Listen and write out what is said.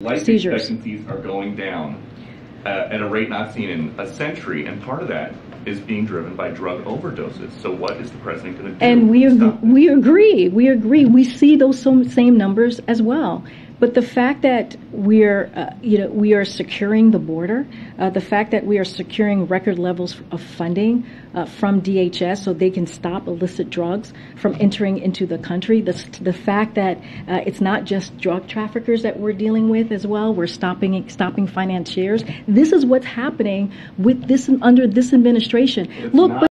Life expectancies are going down at a rate not seen in a century, and part of that is being driven by drug overdoses. So what is the president going to do? And we agree. We see those same numbers as well. But the fact that we are securing the border, the fact that we are securing record levels of funding from DHS so they can stop illicit drugs from entering into the country, the fact that it's not just drug traffickers that we're dealing with as well, we're stopping financiers. This is what's happening with this under this administration. Look.